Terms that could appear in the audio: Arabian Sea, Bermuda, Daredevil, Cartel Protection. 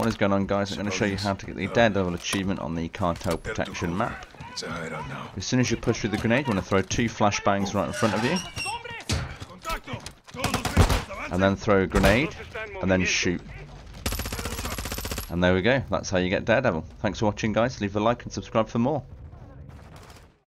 What is going on, guys? I'm going to show you how to get the Daredevil achievement on the Cartel Protection map. As soon as you push through the grenade, you want to throw two flashbangs right in front of you. And then throw a grenade, and then shoot. And there we go, that's how you get Daredevil. Thanks for watching, guys. Leave a like and subscribe for more.